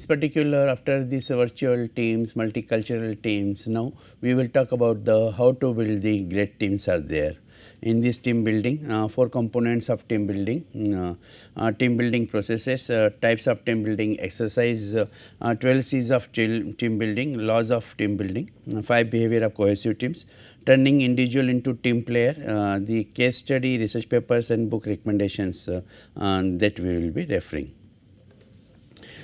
is particular after these virtual teams, multicultural teams. Now we will talk about the how to build the great teams are there. In this team building, four components of team building processes, types of team building exercise, 12 C's of team building, laws of team building, five behavior of cohesive teams, turning individual into team player, the case study, research papers and book recommendations that we will be referring.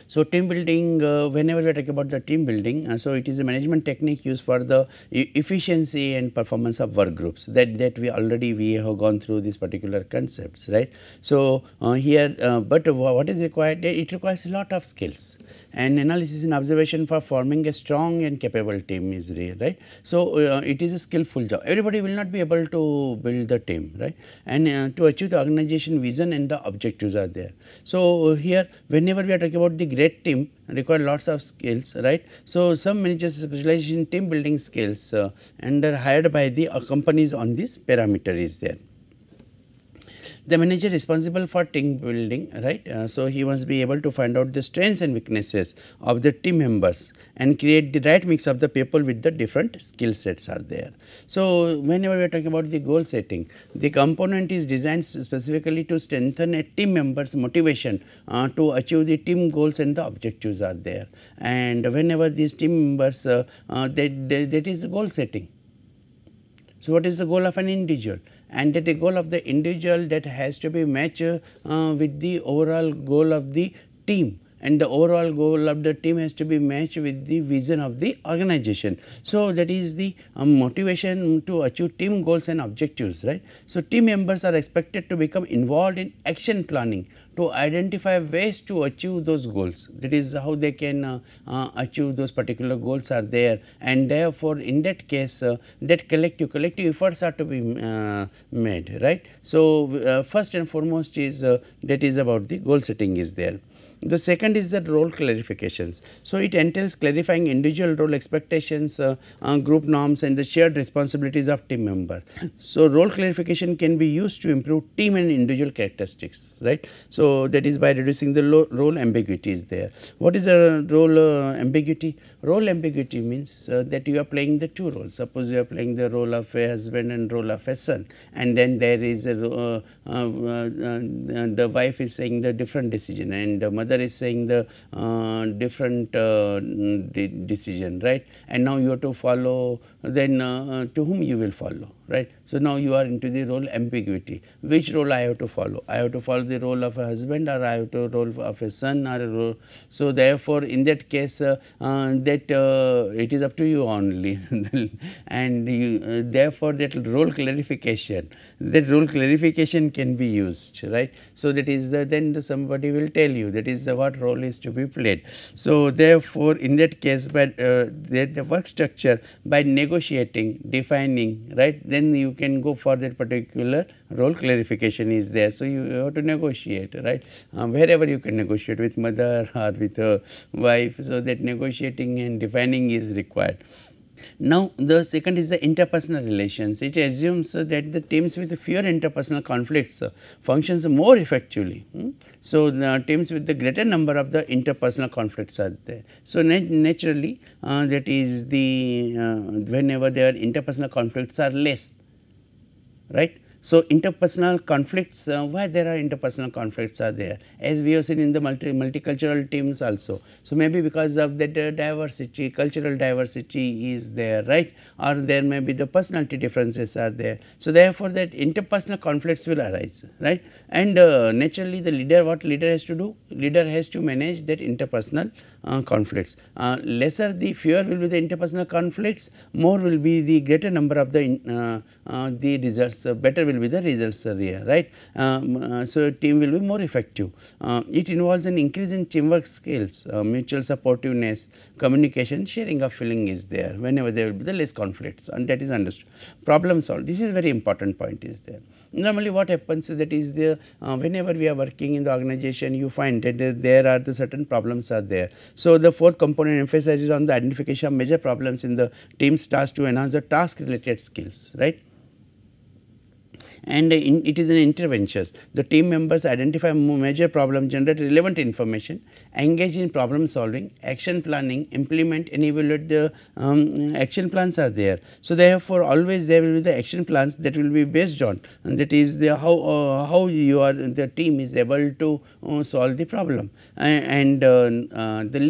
So, team building, whenever we talk about the team building, so it is a management technique used for the efficiency and performance of work groups that we have gone through these particular concepts, right. So, here but what is required? It requires a lot of skills and analysis and observation for forming a strong and capable team is real, right. So, it is a skillful job. Everybody will not be able to build the team, right, and to achieve the organization vision and the objectives are there. So, here whenever we are talking about the great team require lots of skills, right. So, some managers specialize in team building skills and are hired by the companies on this parameter is there. The manager responsible for team building, right. So, he must be able to find out the strengths and weaknesses of the team members and create the right mix of the people with the different skill sets are there. So, whenever we are talking about the goal setting, the component is designed specifically to strengthen a team member's motivation to achieve the team goals and the objectives are there. And whenever these team members, that is goal setting. So, what is the goal of an individual? And that the goal of the individual that has to be matched with the overall goal of the team, and the overall goal of the team has to be matched with the vision of the organization. So, that is the motivation to achieve team goals and objectives, right. So, team members are expected to become involved in action planning to identify ways to achieve those goals, that is how they can achieve those particular goals are there, and therefore, in that case that collective efforts are to be made, right. So, first and foremost is that is about the goal setting is there. The second is the role clarifications. So, it entails clarifying individual role expectations, group norms and the shared responsibilities of team member. So, role clarification can be used to improve team and individual characteristics, right. So, that is by reducing the role ambiguity is there. What is the role ambiguity? Role ambiguity means that you are playing the two roles. Suppose you are playing the role of a husband and role of a son, and then there is a the wife is saying the different decision and the mother is saying the different decision, right, and now you have to follow, then to whom you will follow, right. So, now you are into the role ambiguity, which role I have to follow? I have to follow the role of a husband, or I have to role of a son, or a role. So, therefore, in that case that it is up to you only and you, therefore, that role clarification can be used, right. So, that is the, then the somebody will tell you that is the what role is to be played. So, therefore, in that case by the work structure by negotiating, defining, right, then you can go for that particular role clarification is there. So, you have to negotiate, right, wherever you can negotiate with mother or with a wife. So, that negotiating and defining is required. Now, the second is the interpersonal relations. It assumes that the teams with fewer interpersonal conflicts functions more effectively. So, the teams with the greater number of the interpersonal conflicts are there. So, naturally that is the whenever their interpersonal conflicts are less, right. So, interpersonal conflicts, why there are interpersonal conflicts are there, as we have seen in the multicultural teams also. So, maybe because of that diversity, cultural diversity is there, right, or there may be the personality differences are there. So, therefore, that interpersonal conflicts will arise, right, and naturally the leader, what leader has to do? Leader has to manage that interpersonal conflicts. Lesser the fewer will be the interpersonal conflicts, more will be the greater number of the results, better will be the results are here, right. So, team will be more effective. It involves an increase in teamwork skills, mutual supportiveness, communication, sharing of feeling is there whenever there will be the less conflicts, and that is understood. Problem solved, this is very important point is there. Normally what happens that is the whenever we are working in the organization you find that there are the certain problems are there. So, the fourth component emphasizes on the identification of major problems in the team's task to enhance the task related skills, right. and it is an interventions. The team members identify major problems, generate relevant information, engage in problem solving, action planning, implement and evaluate. The action plans are there. So, therefore, always there will be the action plans that will be based on, and that is the how the team is able to solve the problem. The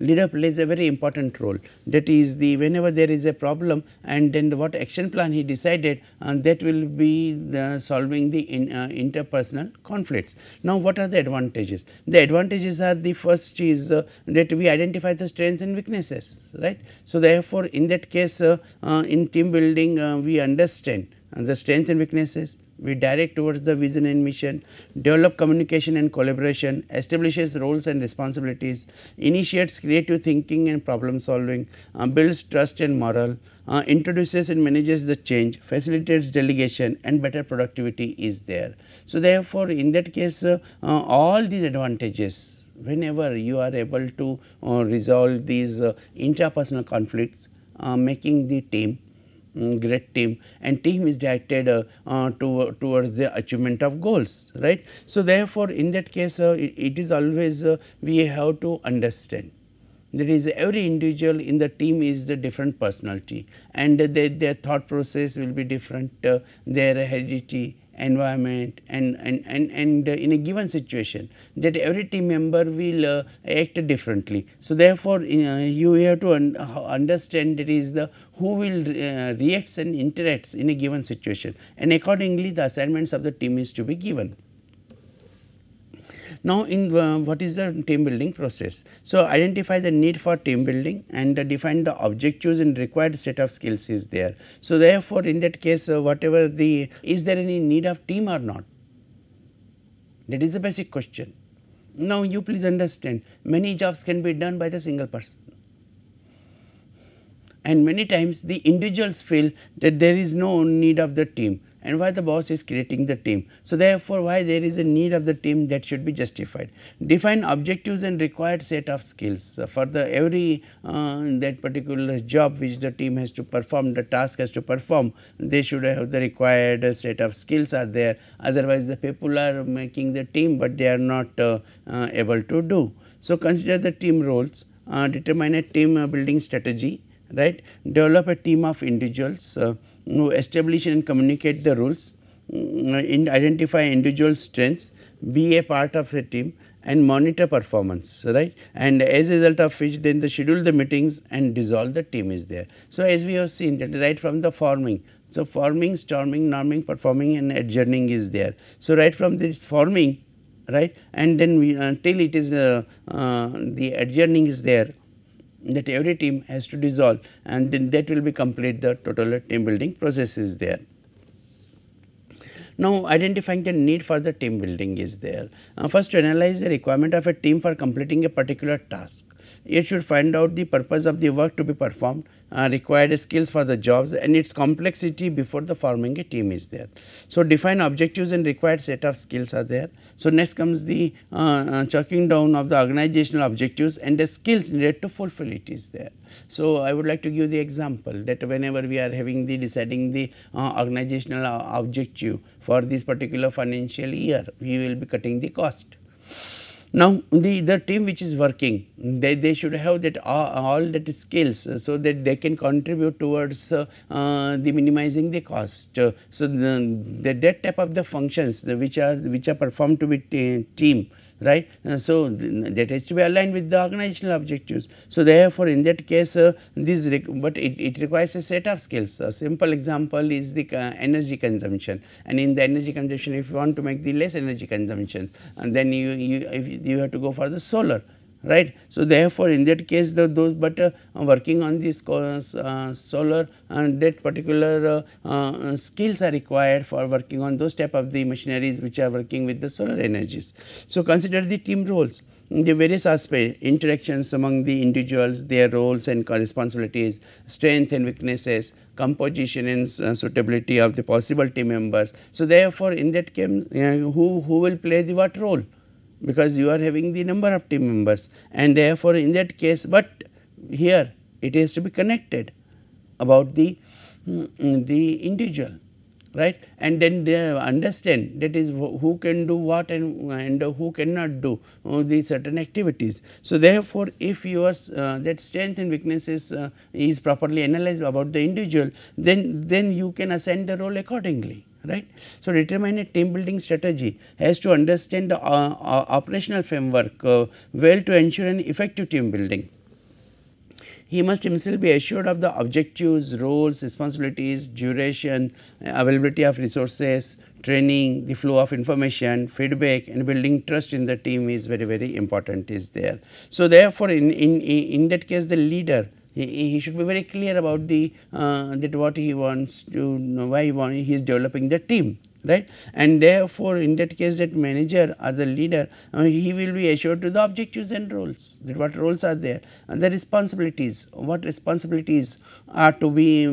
leader plays a very important role, that is the whenever there is a problem and then the what action plan he decided, and that will be the solving the interpersonal conflicts. Now, what are the advantages? The advantages are, the first is that we identify the strengths and weaknesses, right. So, therefore, in that case in team building we understand the strengths and weaknesses. We direct towards the vision and mission, develop communication and collaboration, establishes roles and responsibilities, initiates creative thinking and problem solving, builds trust and morale, introduces and manages the change, facilitates delegation, and better productivity is there. So, therefore, in that case all these advantages, whenever you are able to resolve these intrapersonal conflicts, making the team great team, and team is directed towards the achievement of goals, right. So, therefore, in that case it is always we have to understand that is every individual in the team is the different personality, and their thought process will be different, their heredity, environment, and in a given situation that every team member will act differently. So, therefore, you have to understand that is the who will reacts and interacts in a given situation, and accordingly the assignments of the team is to be given. Now, in what is the team building process? So, identify the need for team building and define the objectives and required set of skills is there. So, therefore, in that case whatever the is there any need of team or not? That is a basic question. Now, you please understand many jobs can be done by the single person, and many times the individuals feel that there is no need of the team. And why the boss is creating the team. So, therefore, why there is a need of the team that should be justified. Define objectives and required set of skills for the every that particular job which the team has to perform, the task has to perform, they should have the required set of skills are there, otherwise the people are making the team, but they are not able to do. So, consider the team roles, determine a team building strategy, right, develop a team of individuals, establish and communicate the rules, identify individual strengths, be a part of the team and monitor performance, right, and as a result of which then the schedule the meetings and dissolve the team is there. So, as we have seen that right from the forming. So, forming, storming, norming, performing and adjourning is there. So, right from this forming, right, and then we till it is the adjourning is there, that every team has to dissolve, and then that will be complete the total team building process is there. Now, identifying the need for the team building is there. First, to analyze the requirement of a team for completing a particular task. It should find out the purpose of the work to be performed, required skills for the jobs and its complexity before the forming a team is there. So, define objectives and required set of skills are there. So, next comes the chalking down of the organizational objectives and the skills needed to fulfill it is there. So, I would like to give the example that whenever we are having the deciding the organizational objective for this particular financial year, we will be cutting the cost. Now, the team which is working, they should have that all that skills, so that they can contribute towards the minimizing the cost. So, that type of the functions which are performed to be team, right. So, that has to be aligned with the organizational objectives. So, therefore, in that case it requires a set of skills. A simple example is the energy consumption, and in the energy consumption if you want to make the less energy consumptions, and then you have to go for the solar, right. So, therefore, in that case working on this solar and that particular skills are required for working on those type of the machineries which are working with the solar energies. So, consider the team roles, the various aspects, interactions among the individuals, their roles and responsibilities, strengths and weaknesses, composition and suitability of the possible team members. So, therefore, in that case who will play the what role, because you are having the number of team members, and therefore, in that case, but here it has to be connected about the individual, right, and then they understand that is who can do what and who cannot do these certain activities. So therefore, if your that strength and weaknesses is properly analyzed about the individual, then you can assign the role accordingly, right. So determine a team building strategy has to understand the operational framework well to ensure an effective team building. He must himself be assured of the objectives, roles, responsibilities, duration, availability of resources, training, the flow of information, feedback, and building trust in the team is very, very important is there. So therefore, in that case, the leader he should be very clear about the that what he wants to know, why he is developing the team, right, and therefore in that case that manager or the leader he will be assured to the objectives and roles, that what roles are there and the responsibilities, what responsibilities are to be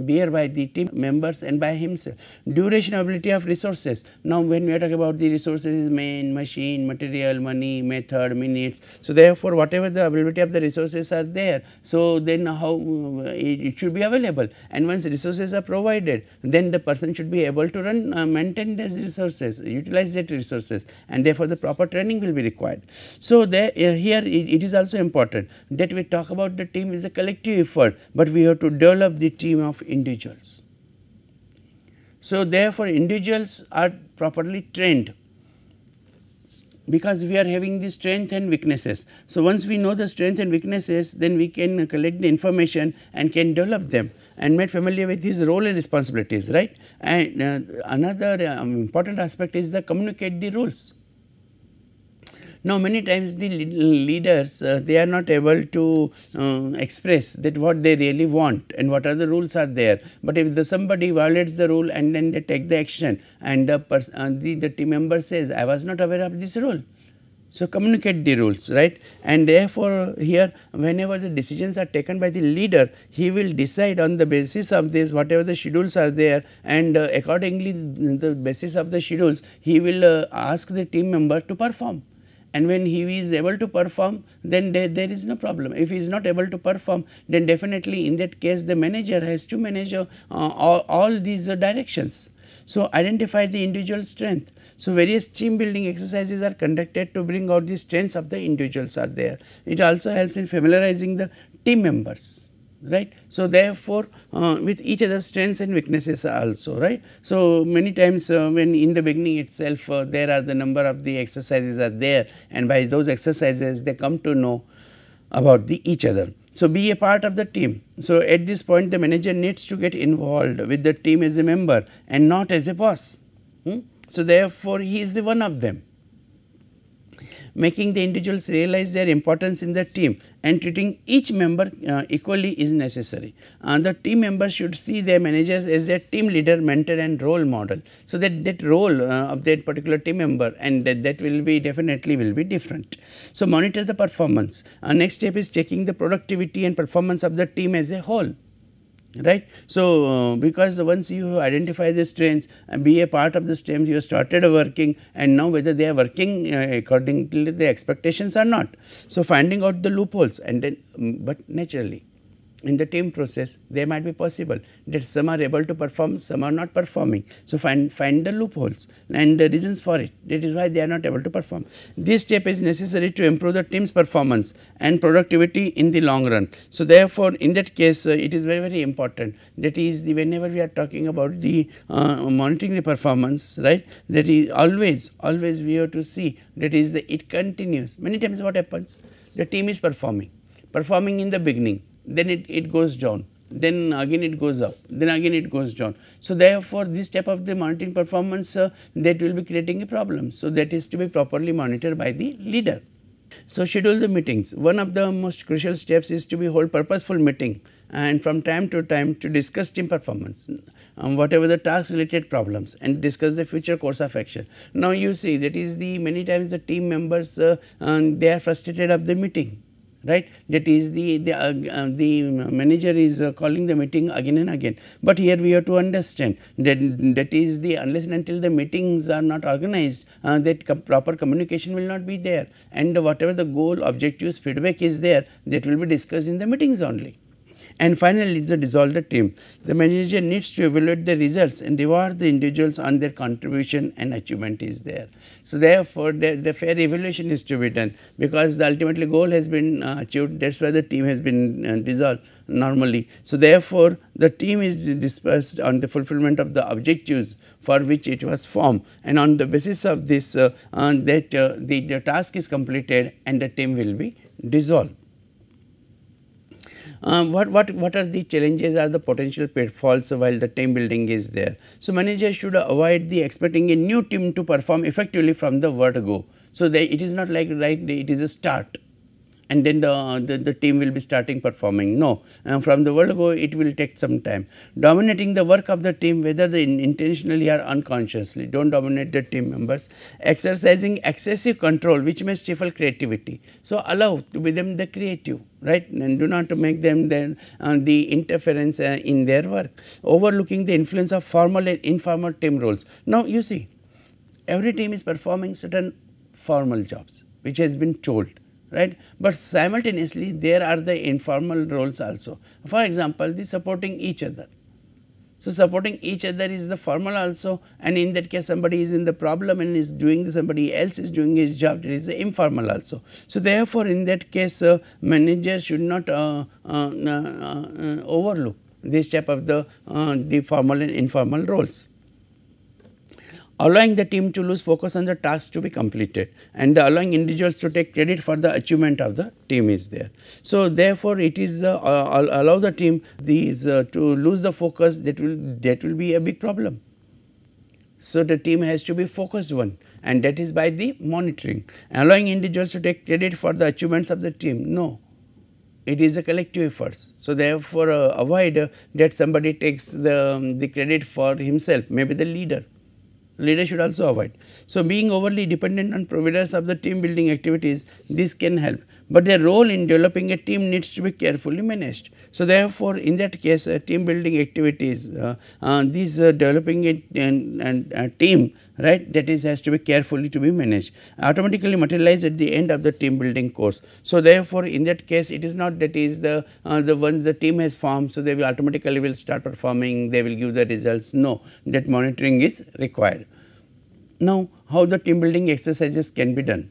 bear by the team members and by himself. Duration, availability of resources. Now when we are talking about the resources is man, machine, material, money, method, minutes. So therefore whatever the availability of the resources are there, so then how it should be available, and once resources are provided then the person should be able to run maintain these resources, utilize that resources, and therefore the proper training will be required. So there here it is also important that we talk about the team is a collective effort, but we have to develop the team of individuals. So therefore individuals are properly trained, because we are having the strength and weaknesses. So once we know the strength and weaknesses, then we can collect the information and can develop them and made familiar with his role and responsibilities, right. And another important aspect is the communicate the roles. Now many times the leaders they are not able to express that what they really want and what are the rules are there, but if somebody violates the rule and then they take the action and the team member says I was not aware of this rule. So communicate the rules, right, and therefore here whenever the decisions are taken by the leader, he will decide on the basis of this whatever the schedules are there, and accordingly the basis of the schedules he will ask the team member to perform, and when he is able to perform then there is no problem. If he is not able to perform, then definitely in that case the manager has to manage all these directions. So identify the individual strength. So various team building exercises are conducted to bring out the strengths of the individuals are there. It also helps in familiarizing the team members, right. So therefore with each other's strengths and weaknesses also, right. So many times when in the beginning itself there are the number of the exercises are there, and by those exercises they come to know about each other. So be a part of the team. So at this point the manager needs to get involved with the team as a member and not as a boss. So therefore he is the one of them. Making the individuals realize their importance in the team and treating each member equally is necessary. The team members should see their managers as their team leader, mentor and role model. So that role of that particular team member and that will be definitely will be different. So monitor the performance. Next step is checking the productivity and performance of the team as a whole, right. So because once you identify the strengths and be a part of the strengths, you started working and now whether they are working according to the expectations or not. So finding out the loopholes, and then but naturally in the team process they might be possible that some are able to perform, some are not performing. So find the loopholes and the reasons for it, that is why they are not able to perform. This step is necessary to improve the team's performance and productivity in the long run. So therefore in that case it is very, very important, that is whenever we are talking about the monitoring the performance, right, that is always we have to see that is it continues. Many times what happens, the team is performing in the beginning, then it goes down, then again it goes up, then again it goes down. So therefore this type of the monitoring performance that will be creating a problem. So that is to be properly monitored by the leader. So schedule the meetings. One of the most crucial steps is to be hold purposeful meeting and from time to time to discuss team performance, whatever the task related problems, and discuss the future course of action. Now you see that is many times the team members they are frustrated of the meeting, right, that is the manager is calling the meeting again and again, but here we have to understand that is unless and until the meetings are not organized, that proper communication will not be there, and whatever the goal, objectives, feedback is there, that will be discussed in the meetings only. And finally, the dissolved team. The manager needs to evaluate the results and reward the individuals on their contribution and achievement is there. So, therefore, the fair evaluation is to be done, because the ultimately goal has been achieved, that is why the team has been dissolved normally. So, therefore, the team is dispersed on the fulfillment of the objectives for which it was formed, and on the basis of this the task is completed and the team will be dissolved. What are the challenges or the potential pitfalls while the team building is there? So, managers should avoid the expecting a new team to perform effectively from the word go. So, it is not like it is a start and then the team will be starting performing. No, from the word go it will take some time. Dominating the work of the team, whether they intentionally or unconsciously, do not dominate the team members. Exercising excessive control, which may stifle creativity. So, allow to be them the creative, right, and do not make them the interference in their work. Overlooking the influence of formal and informal team roles. Now, you see, every team is performing certain formal jobs which has been told, right, but simultaneously there are the informal roles also. For example, the supporting each other. So, supporting each other is the formal also, and in that case somebody is in the problem and is doing, somebody else is doing his job, that is the informal also. So, therefore, in that case manager should not overlook this type of the formal and informal roles. Allowing the team to lose focus on the tasks to be completed, and the allowing individuals to take credit for the achievement of the team is there. So, therefore, it is allow the team to lose the focus, that will be a big problem. So, the team has to be focused one, and that is by the monitoring. Allowing individuals to take credit for the achievements of the team, no. It is a collective effort. So, therefore, avoid that somebody takes the credit for himself, maybe the leader. Leader should also avoid. So, being overly dependent on providers of the team building activities, this can help, but their role in developing a team needs to be carefully managed. So, therefore, in that case team building activities, developing a team, right, that is has to be carefully to be managed, automatically materialize at the end of the team building course. So, therefore, in that case it is not that is the once the team has formed, so they will automatically will start performing, they will give the results. No, that monitoring is required. Now, how the team building exercises can be done.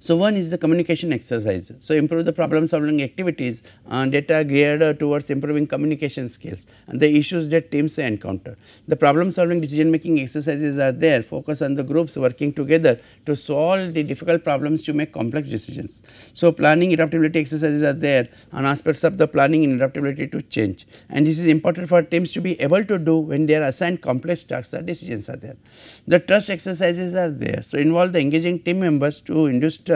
So, one is the communication exercise. So, improve the problem solving activities that are geared towards improving communication skills and the issues that teams encounter. The problem solving decision making exercises are there, focus on the groups working together to solve the difficult problems to make complex decisions. So, planning adaptability exercises are there on aspects of the planning and adaptability to change, and this is important for teams to be able to do when they are assigned complex tasks or decisions are there. The trust exercises are there. So, involve the engaging team members to induce trust.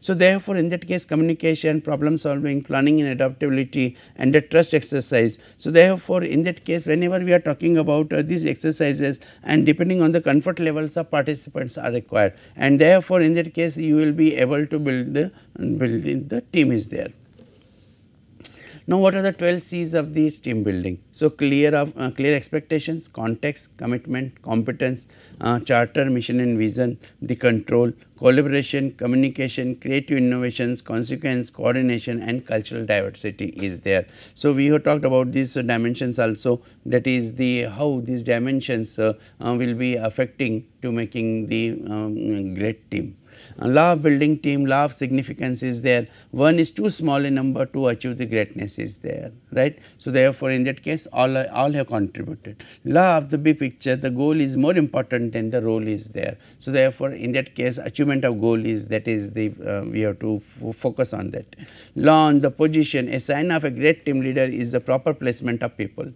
So, therefore, in that case communication, problem solving, planning and adaptability, and the trust exercise. So, therefore, in that case whenever we are talking about these exercises, and depending on the comfort levels of participants are required, and therefore, in that case you will be able to build the team is there. Now, what are the 12 C's of this team building? So, clear expectations, context, commitment, competence, charter, mission and vision, the control, collaboration, communication, creative innovations, consequence, coordination and cultural diversity is there. So, we have talked about these dimensions also, that is the how these dimensions will be affecting to making the great team. Law of building team, law of significance is there. One is too small a number to achieve the greatness is there, right. So, therefore, in that case all have contributed. Law of the big picture, the goal is more important than the role is there. So, therefore, in that case achievement of goal is that is the we have to focus on that. Law on the position, a sign of a great team leader is the proper placement of people.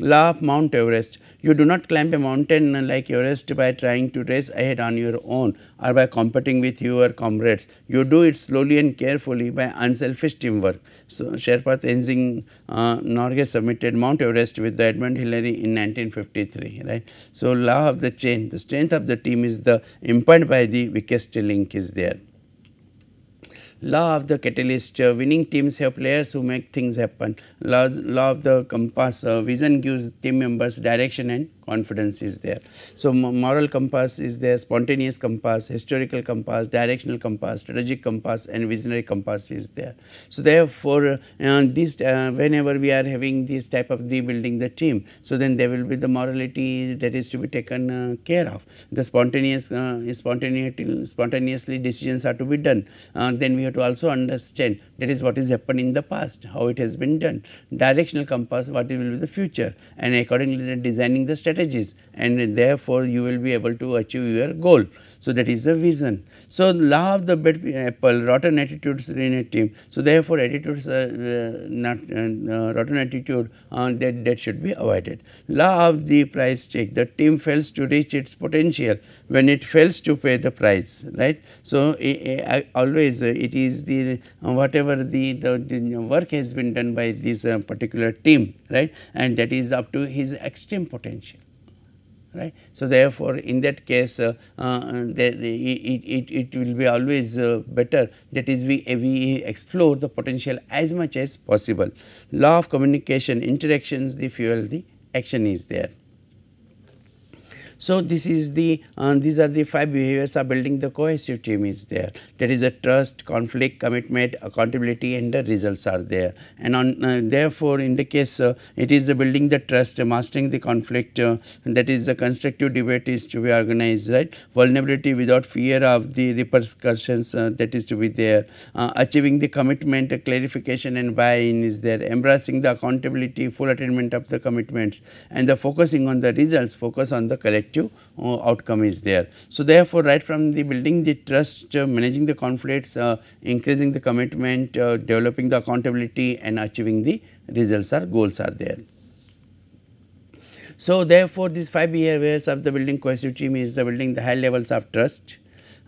Law of Mount Everest, you do not climb a mountain like Everest by trying to race ahead on your own or by competing with your comrades. You do it slowly and carefully by unselfish teamwork. So, Sherpa Tenzing Norgay submitted Mount Everest with the Edmund Hillary in 1953, right. So, law of the chain, the strength of the team is the impinned by the weakest link is there. Law of the catalyst, winning teams have players who make things happen. Law of the compass, vision gives team members direction and confidence is there. So, moral compass is there, spontaneous compass, historical compass, directional compass, strategic compass and visionary compass is there. So, therefore, whenever we are having this type of rebuilding the team, so then there will be the morality that is to be taken care of. The spontaneously decisions are to be done. Then we have to also understand that is what is happened in the past, how it has been done. Directional compass, what will be the future, and accordingly designing the strategies, and therefore you will be able to achieve your goal. So, that is the vision. So, law of the bad apple, rotten attitudes in a team. So, therefore, attitudes rotten attitude that should be avoided. Law of the price check, the team fails to reach its potential when it fails to pay the price, right. So, always it is the whatever the work has been done by this particular team, right, and that is up to his extreme potential. Right. So, therefore, in that case it will be always better that is we explore the potential as much as possible. Law of communication, interactions the fuel the action is there. So, this is the these are the 5 behaviors of building the cohesive team is there, that is a trust, conflict, commitment, accountability and the results are there. And on therefore, in the case it is building the trust, mastering the conflict, that is the constructive debate is to be organized, right, vulnerability without fear of the repercussions that is to be there, achieving the commitment, clarification and buy-in is there, embracing the accountability, full attainment of the commitments and the focusing on the results, focus on the collective outcome is there. So, therefore, right from the building the trust, managing the conflicts, increasing the commitment, developing the accountability and achieving the results or goals are there. So, therefore, these 5 behaviors of the building cohesive team is the building the high levels of trust,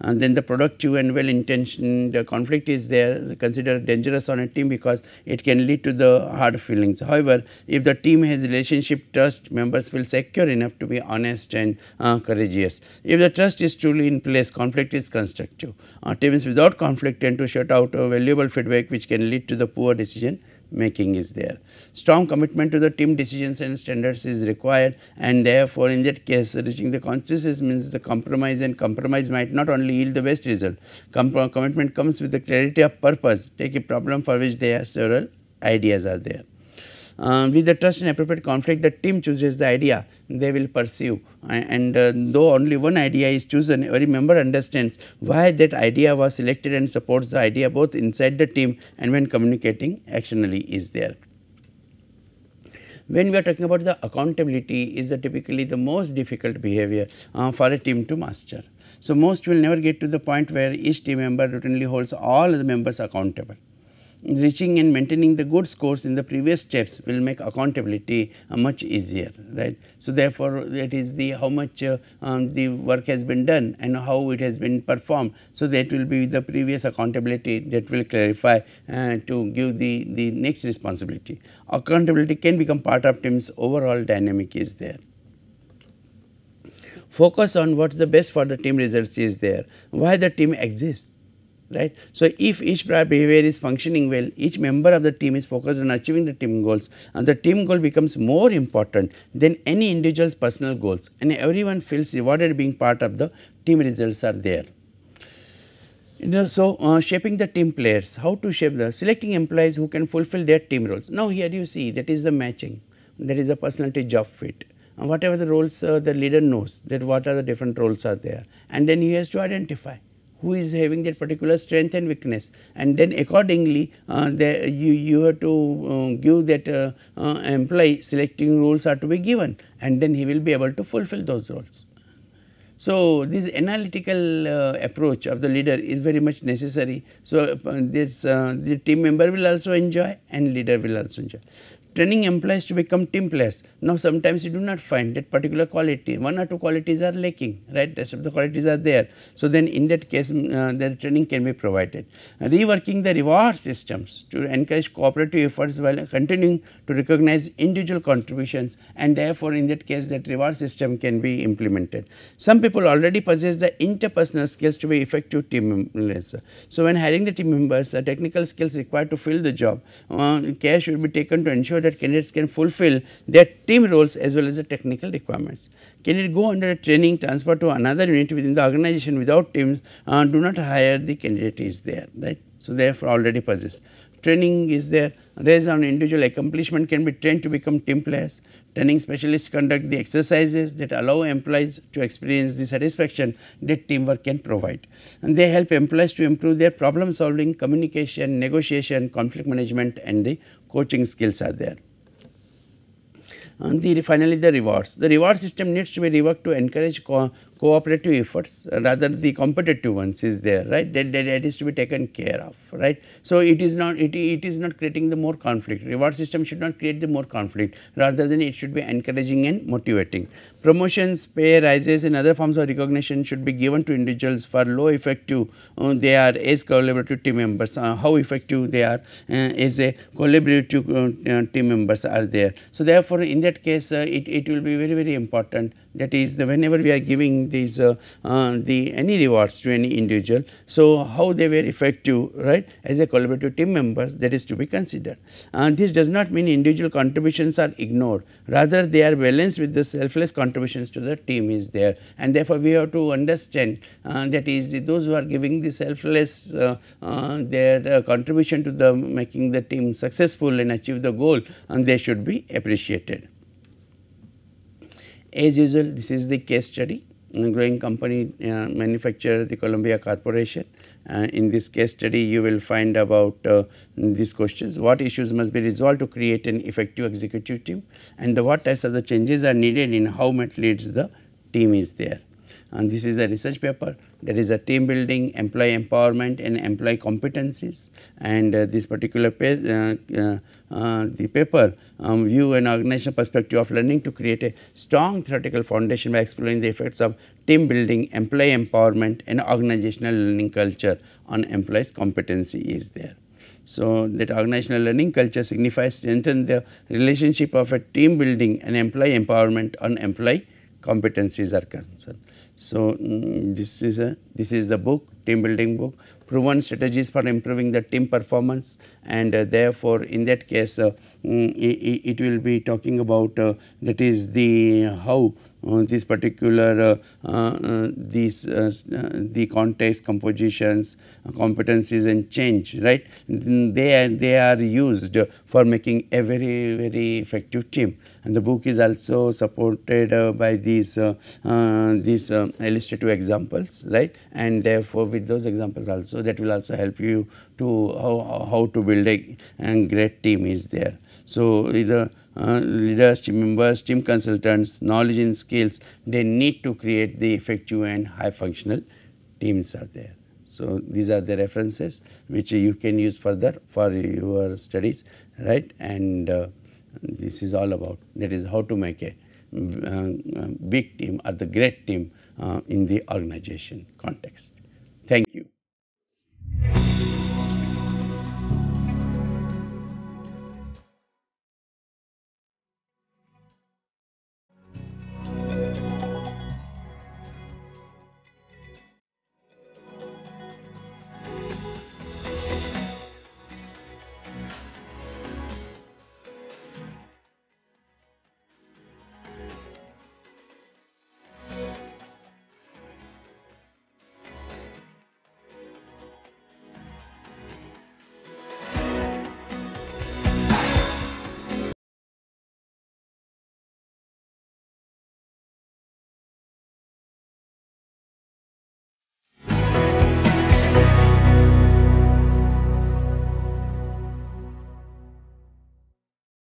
and then the productive and well intentioned conflict is there, considered dangerous on a team because it can lead to the hard feelings. However, if the team has relationship trust, members feel secure enough to be honest and courageous. If the trust is truly in place, conflict is constructive. Teams without conflict tend to shut out valuable feedback which can lead to the poor decision making is there. Strong commitment to the team decisions and standards is required, and therefore, in that case reaching the consensus means the compromise, and compromise might not only yield the best result. Commitment comes with the clarity of purpose, take a problem for which there are several ideas are there. With the trust and appropriate conflict, the team chooses the idea they will pursue, and though only one idea is chosen, every member understands why that idea was selected and supports the idea both inside the team and when communicating externally is there. When we are talking about the accountability is typically the most difficult behavior for a team to master. So, most will never get to the point where each team member routinely holds all the members accountable. Reaching and maintaining the good scores in the previous steps will make accountability much easier, right. So, therefore, that is the how much the work has been done and how it has been performed. So, that will be the previous accountability that will clarify to give the next responsibility. Accountability can become part of team's overall dynamic is there. Focus on what is the best for the team results is there, why the team exists. Right. So, if each behavior is functioning well, each member of the team is focused on achieving the team goals, and the team goal becomes more important than any individual's personal goals, and everyone feels rewarded being part of the team results are there. So, shaping the team players, how to shape the selecting employees who can fulfill their team roles. Now, here you see that is the matching, that is a personality job fit. Whatever the roles the leader knows that what are the different roles are there, and then he has to identify who is having that particular strength and weakness, and then accordingly you have to give that employee selecting roles are to be given, and then he will be able to fulfill those roles. So, this analytical approach of the leader is very much necessary. So, the team member will also enjoy and leader will also enjoy. Training employees to become team players. Now, sometimes you do not find that particular quality, 1 or 2 qualities are lacking, right, rest of the qualities are there. So, then in that case the training can be provided. Reworking the reward systems to encourage cooperative efforts while continuing to recognize individual contributions, and therefore, in that case that reward system can be implemented. Some people already possess the interpersonal skills to be effective team members. So, when hiring the team members, the technical skills required to fill the job, care should be taken to ensure that that candidates can fulfill their team roles as well as the technical requirements. Candidates go under a training, transfer to another unit within the organization without teams, do not hire the candidate is there, right. So, therefore, already possess. Training is there, raise on individual accomplishment can be trained to become team players. Training specialists conduct the exercises that allow employees to experience the satisfaction that teamwork can provide. And they help employees to improve their problem solving, communication, negotiation, conflict management, and the coaching skills are there. And finally, the rewards. The reward system needs to be reworked to encourage cooperative efforts, rather the competitive ones is there, right? That is to be taken care of, right? So it is not creating the more conflict. Reward system should not create the more conflict, rather than it should be encouraging and motivating. Promotions, pay rises, and other forms of recognition should be given to individuals for low effective they are as collaborative team members. How effective they are as a collaborative team members are there. So therefore, in that case, it will be very, very important. That is, whenever we are giving these any rewards to any individual, so how they were effective, right, as a collaborative team members, that is to be considered. This does not mean individual contributions are ignored, rather they are balanced with the selfless contributions to the team is there, and therefore we have to understand that is those who are giving the selfless their contribution to the making the team successful and achieve the goal, and they should be appreciated. As usual, this is the case study. A growing company manufacturer, the Columbia Corporation. In this case study, you will find about these questions. What issues must be resolved to create an effective executive team, and what types of the changes are needed in how much leads the team is there. And this is a research paper that is a team building, employee empowerment, and employee competencies. And this particular page, the paper view an organizational perspective of learning to create a strong theoretical foundation by exploring the effects of team building, employee empowerment, and organizational learning culture on employees' competency is there. So that organizational learning culture signifies strengthen the relationship of a team building and employee empowerment on employee competencies are concerned. So this is the book, team building book, proven strategies for improving the team performance, and therefore in that case it will be talking about that is the how this particular the context, compositions, competencies, and change, right? They are used for making a very, very effective team. And the book is also supported by these illustrative examples, right? And therefore, with those examples also, that will also help you to how to build a great team is there. So the leaders, team members, team consultants, knowledge and skills, they need to create the effective and high functional teams are there. So these are the references which you can use further for your studies, right? And this is all about, that is how to make a big team or the great team in the organization context.